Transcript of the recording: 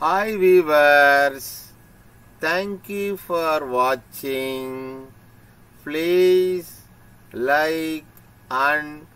Hi viewers, thank you for watching. Please like and